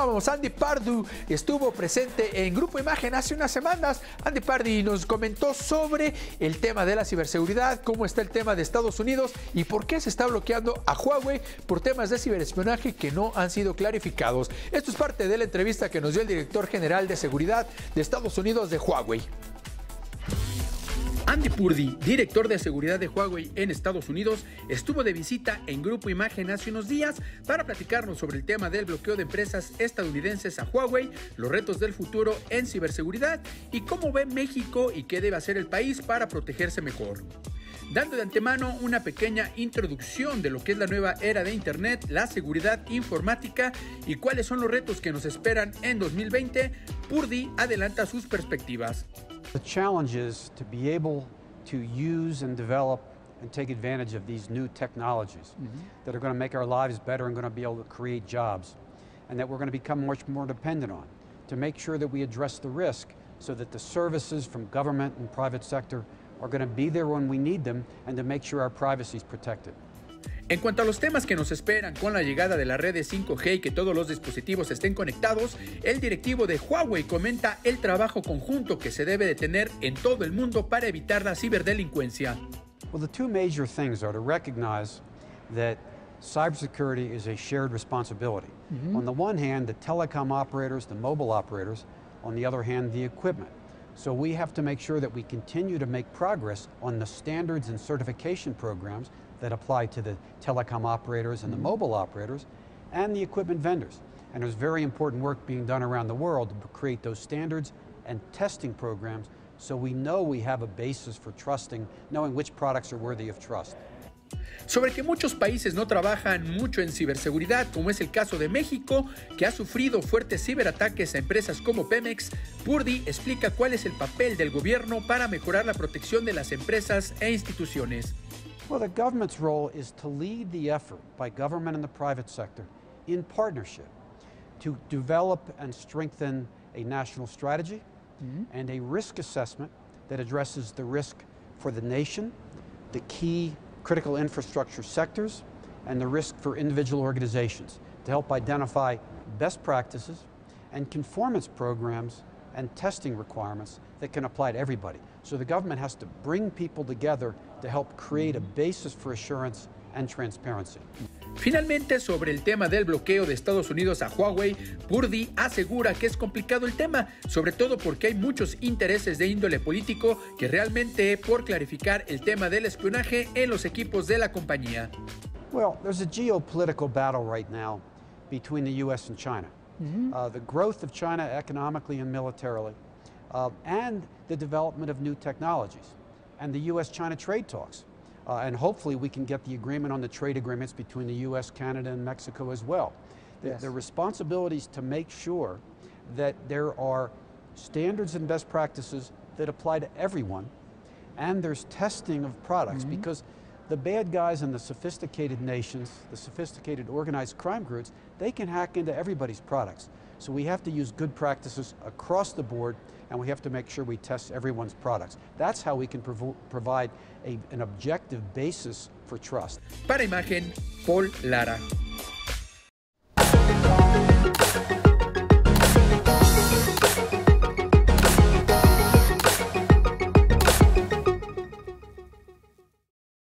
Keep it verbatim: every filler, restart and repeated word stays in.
Vamos, Andy Purdy estuvo presente en Grupo Imagen hace unas semanas. Andy Purdy nos comentó sobre el tema de la ciberseguridad, cómo está el tema de Estados Unidos y por qué se está bloqueando a Huawei por temas de ciberespionaje que no han sido clarificados. Esto es parte de la entrevista que nos dio el director general de seguridad de Estados Unidos de Huawei. Andy Purdy, director de seguridad de Huawei en Estados Unidos, estuvo de visita en Grupo Imagen hace unos días para platicarnos sobre el tema del bloqueo de empresas estadounidenses a Huawei, los retos del futuro en ciberseguridad y cómo ve México y qué debe hacer el país para protegerse mejor. Dando de antemano una pequeña introducción de lo que es la nueva era de Internet, la seguridad informática y cuáles son los retos que nos esperan en dos mil veinte, Purdy adelanta sus perspectivas. The challenge is to be able to use and develop and take advantage of these new technologies mm-hmm. that are going to make our lives better and going to be able to create jobs and that we're going to become much more dependent on to make sure that we address the risk so that the services from government and private sector are going to be there when we need them and to make sure our privacy is protected. En cuanto a los temas que nos esperan con la llegada de las redes cinco G y que todos los dispositivos estén conectados, el directivo de Huawei comenta el trabajo conjunto que se debe de tener en todo el mundo para evitar la ciberdelincuencia. Well, the two major things are to recognize that cybersecurity is a shared responsibility. Mm-hmm. On the one hand, the telecom operators, the mobile operators, on the other hand, the equipment. So we have to make sure that we continue to make progress on the standards and certification programs that apply to the telecom operators and the mobile operators and the equipment vendors. And there's very important work being done around the world to create those standards and testing programs so we know we have a basis for trusting, knowing which products are worthy of trust. Sobre que muchos países no trabajan mucho en ciberseguridad, como es el caso de México, que ha sufrido fuertes ciberataques a empresas como Pemex, Purdy explica cuál es el papel del gobierno para mejorar la protección de las empresas e instituciones. Well, the government's role is to lead the effort by government and the private sector in partnership to develop and strengthen a national strategy mm-hmm. and a risk assessment that addresses the risk for the nation, the key critical infrastructure sectors, and the risk for individual organizations to help identify best practices and conformance programs and testing requirements that can apply to everybody. So the government has to bring people together to help create a basis for assurance and transparency. Finalmente, sobre el tema del bloqueo de Estados Unidos a Huawei, Purdy asegura que es complicado el tema, sobre todo porque hay muchos intereses de índole político que realmente por clarificar el tema del espionaje en los equipos de la compañía. Well, there's a geopolitical battle right now between the U S and China. Mm-hmm. uh, the growth of China economically and militarily, uh, and the development of new technologies, and the U S China trade talks. Uh, and hopefully we can get the agreement on the trade agreements between the U S, Canada, and Mexico as well. The, yes. the responsibilities to make sure that there are standards and best practices that apply to everyone, and there's testing of products, mm-hmm. because the bad guys and the sophisticated nations, the sophisticated organized crime groups, they can hack into everybody's products. So we have to use good practices across the board, and we have to make sure we test everyone's products. That's how we can prov- provide a, an objective basis for trust. Para Imagen, Paul Lara.